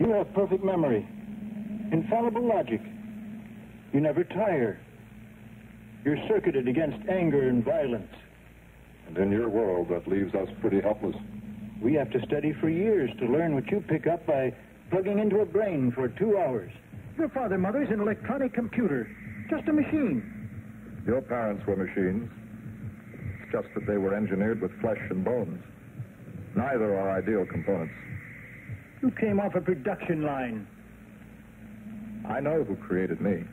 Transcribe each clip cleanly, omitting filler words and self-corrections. You have perfect memory, infallible logic. You never tire. You're circuited against anger and violence. And in your world, that leaves us pretty helpless. We have to study for years to learn what you pick up by plugging into a brain for 2 hours. Your father, mother, is an electronic computer. Just a machine. Your parents were machines. It's just that they were engineered with flesh and bones. Neither are ideal components. You came off a production line. I know who created me.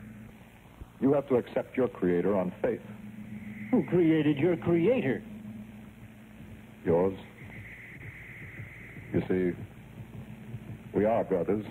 You have to accept your creator on faith. Who created your creator? Yours. You see, we are brothers.